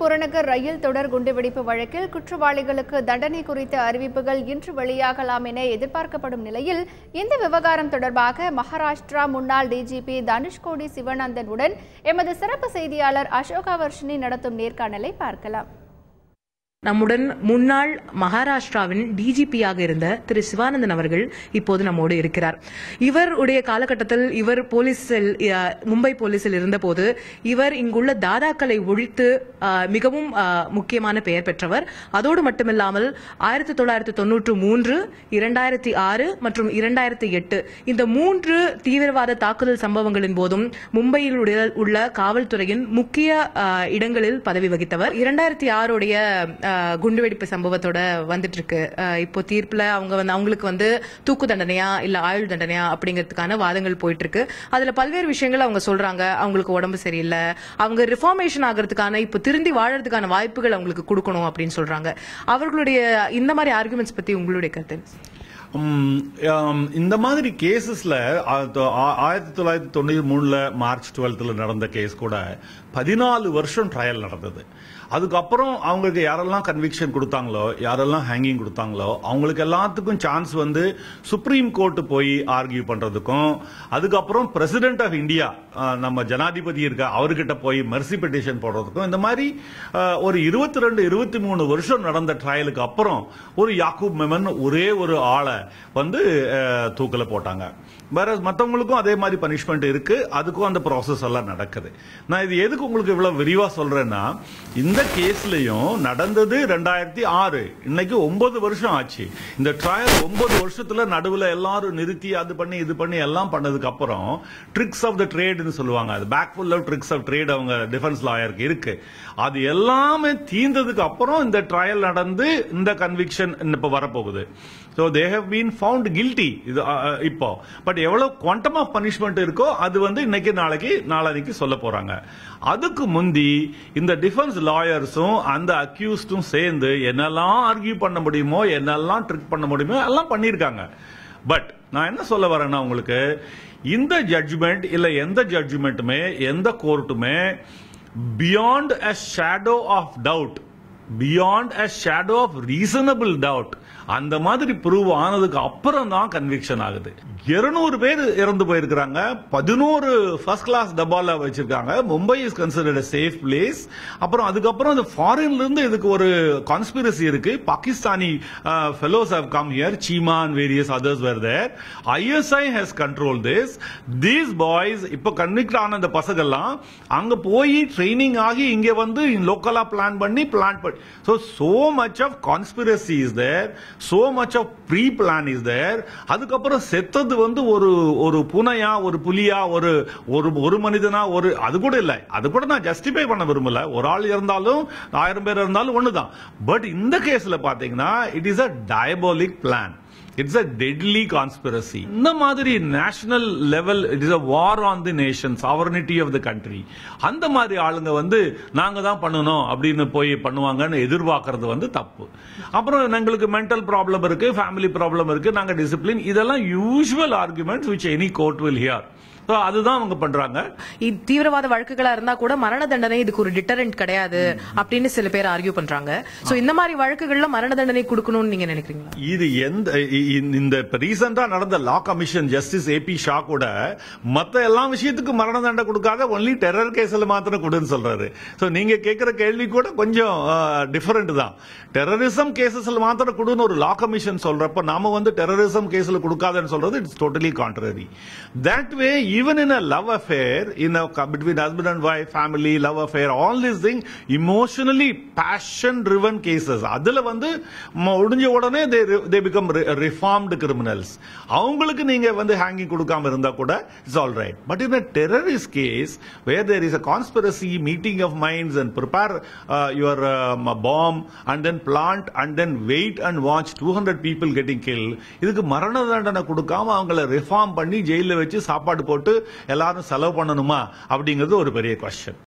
புறநகர் ரயில் தொடர் குண்டுவெடிப்பு வழக்கில் குற்றவாளிகளுக்கு தண்டனை குறித்த அறிவிப்புகள் இன்று வெளியாகலாம் என எதிர்பார்க்கப்படும் நிலையில் இந்த விவகாரம் தொடர்பாக மகாராஷ்டிரா முன்னாள் டிஜிபி தனுஷ்கோடி சிவானந்தனுடன் எமது சிறப்பு செய்தியாளர் அசோகா வர்ஷினி நடத்தும் நேர்காணலை பார்க்கலாம். நம்முடன் முன்னாள் மகாராஷ்டிராவின் டிஜிபியாக இருந்த திரு சிவானந்தன் அவர்கள் இப்போது நம்மோடு இருக்கிறார். இவருடைய காலகட்டத்தில் இவர் மும்பை போலீஸில் இருந்தபோது இவர் இங்குள்ள தாதாக்களை ஒழித்து மிகவும் முக்கியமான பெயர் பெற்றவர். அதோடு மட்டுமில்லாமல் 1993, 2006 மற்றும் 2008 இந்த 3 தீவிரவாத தாக்குதல் சம்பவங்களின் போதும் மும்பையில் உள்ள காவல்துறையின் முக்கிய இடங்களில் பதவி வகித்தவர். 2006 குண்டுவெடிப்பு சம்பவத்தோட வந்துட்டு இருக்கு. இப்போ தீர்ப்புல அவங்களுக்கு தூக்கு தண்டனையா இல்ல ஆயுள் தண்டனையா அப்படிங்கிறதுக்கான வாதங்கள் போயிட்டு இருக்கு. அதுல பல்வேறு விஷயங்கள் அவங்க சொல்றாங்க. அவங்களுக்கு உடம்பு சரியில்லை, அவங்க ரிஃபார்மேஷன் ஆகிறதுக்கான இப்போ திருந்தி வாழறதுக்கான வாய்ப்புகள் அவங்களுக்கு கொடுக்கணும் அப்படின்னு சொல்றாங்க. அவர்களுடைய இந்த மாதிரி ஆர்குமெண்ட்ஸ் பத்தி உங்களுடைய கருத்து? இந்த மாதிரி கேசஸ்ல 1993 மார்ச் 12 நடந்த கேஸ் கூட 14 வருஷம் ட்ரையல் நடந்தது. அதுக்கப்புறம் அவங்களுக்கு யாரெல்லாம் கன்விக்ஷன் கொடுத்தாங்களோ, யாரெல்லாம் ஹேங்கிங் கொடுத்தாங்களோ, அவங்களுக்கு எல்லாத்துக்கும் சான்ஸ் சுப்ரீம் கோர்ட்டு போய் ஆர்கியூ பண்றதுக்கும், அதுக்கப்புறம் பிரசிடென்ட் ஆஃப் இந்தியா நம்ம ஜனாதிபதி இருக்க அவர்கிட்ட போய் மெர்சி பெட்டிஷன் போடுறதுக்கும், இந்த மாதிரி ஒரு 22-23 வருஷம் நடந்த ட்ரையலுக்கு அப்புறம் ஒரு யாக்கூப் மெமன் ஒரே ஒரு ஆளை தூக்கல போட்டாங்க. வேற மற்றவங்களுக்கும் அதே மாதிரி பனிஷ்மெண்ட் இருக்கு. அதுக்கும் அந்த ப்ராசஸ் எல்லாம் நடக்குது. நான் இது எதுக்கு உங்களுக்கு இவ்வளவு விரிவா சொல்றேன்னா, இந்த கேஸ்லயும் நடந்தது 2006, இன்னைக்கு 9 வருஷம் ஆச்சு. இந்த ட்ரையல் 9 வருஷத்துல நடுவில் எல்லாரும் நிறுத்தி இது பண்ணி எல்லாம் பண்ணதுக்கு அப்புறம் ட்ரிக்ஸ் ஆஃப் த ட்ரேட்னு சொல்லுவாங்க. அது bagful of tricks of trade அவங்க டிஃபென்ஸ் லாயருக்கு இருக்கு. அது எல்லாமே தீர்ந்ததுக்கு அப்புறம் இந்த ட்ரையல் நடந்து இந்த கன்விக்ஷன் இப்ப வரப்போகுது. So they have been found guilty. இப்போ பட் எவ்வளவு குவாண்டம் ஆஃப் பனிஷ்மெண்ட் இருக்கோ அது இன்னைக்கு நாளைக்கு சொல்ல போறாங்க. அதுக்கு முந்தி இந்த டிஃபென்ஸ் லாயர்ஸும் அந்த அக்யூஸ்டும் சேர்ந்து என்னெல்லாம் ஆர்கியூ பண்ண முடியுமோ, என்னெல்லாம் ட்ரிக் பண்ண முடியுமோ எல்லாம் பண்ணியிருக்காங்க. பட் நான் என்ன சொல்ல வரேன்னா, உங்களுக்கு இந்த ஜட்ஜ்மெண்ட் இல்ல எந்த ஜட்ஜ்மெண்ட்டுமே எந்த கோர்ட்டுமே beyond a shadow of doubt, beyond a shadow of reasonable doubt அந்த மாதிரி ப்ரூவ் ஆனதுக்கு அப்புறம் தான் கன்விக்ஷன் ஆகுது. 200 பேர் இறந்து போயிருக்காங்க. 11 ஃபர்ஸ்ட் கிளாஸ் டபால வச்சிருக்காங்க. Mumbai is considered safe place. அப்புறம் அதுக்கப்புறம் ஃபாரின்ல இருந்து இதுக்கு ஒரு கான்ஸ்பிரசி இருக்கு. Pakistani fellows have come here, Seema and various others were there. ISI has control this. These boys இப்போ கன்விக்ட் ஆன அந்த பசங்கள்லாம் அங்க போய் ட்ரைனிங் ஆகி இங்க லோக்கலா பிளான் பண்ணி so much of conspiracy is there. So much of pre-plan is there. அதுக்கப்புறம் செத்தது ஒரு புனையா, ஒரு புலியா, ஒரு மனிதனா, ஒரு அது கூட இல்லை. அது கூட நான் ஜஸ்டிஃபை பண்ண விரும்பல. ஒரு ஆள் இருந்தாலும் 1000 பேர் இருந்தாலும் ஒண்ணுதான். பட் இந்த கேஸ்ல பாத்தீங்கன்னா it is a diabolic plan. It's a deadly conspiracy. இந்த மாதிரி national level, it is a war on the nation, sovereignty of the country. அந்த மாதிரி ஆளுங்க நாங்க தான் பண்ணணும் அப்படின்னு போய் பண்ணுவாங்கன்னு எதிர்பார்க்கறது தப்பு. அப்புறம் எங்களுக்கு mental problem இருக்கு, family problem இருக்கு, நாங்க discipline, இதெல்லாம் usual arguments which any court will hear. அதுதான் அவங்க பண்றாங்க. தீவிரவாத வழக்குகளா இருந்தா கூட மரண தண்டனை இதுக்கு ஒரு டிட்டரண்ட் கிடையாது அப்படின்னு சில பேர் ஆர்கியூ பண்றாங்க. சோ இந்த மாதிரி வழக்குகள்ல மரண தண்டனை கொடுக்கணும்னு நீங்க நினைக்கிறீங்களா? இது இந்த ரீசன்ட்டா நடந்த law commission justice AP Shah கூட மத்த எல்லா விஷயத்துக்கு மரண தண்டனை கொடுக்காத ஒன்லி டெரர் கேஸ்ல மாத்திரம் கொடுன்னு சொல்றாரு. சோ நீங்க கேட்கிற கேள்வி கூட கொஞ்சம் டிஃபரெண்ட் தான். டெரரிசம் கேசஸ்ல மாத்திரம் கொடுன்னு ஒரு லா கமிஷன் சொல்றப்ப நாம டெரரிசம் கேஸ்ல கொடுக்காதன்னு சொல்றது it's totally contrary. That way even in a love affair, between husband and wife, family, love affair, all these things, emotionally passion-driven cases, அதுல முடிஞ்ச உடனே they become reformed criminals. அவங்களுக்கு நீங்க ஹேங்கிங் கொடுக்காம இருந்தா கூட it's all right. But in a terrorist case, where there is a conspiracy, meeting of minds and prepare your bomb and then plant and then wait and watch 200 people getting killed, இதுக்கு மரண தண்டனை கொடுக்காம அவங்களை reform பண்ணி ஜெயில வச்சு சாப்பாடு போட்டு எல்லாரும் செலவு பண்ணணுமா அப்படிங்கிறது ஒரு பெரிய குவெஸ்சன்.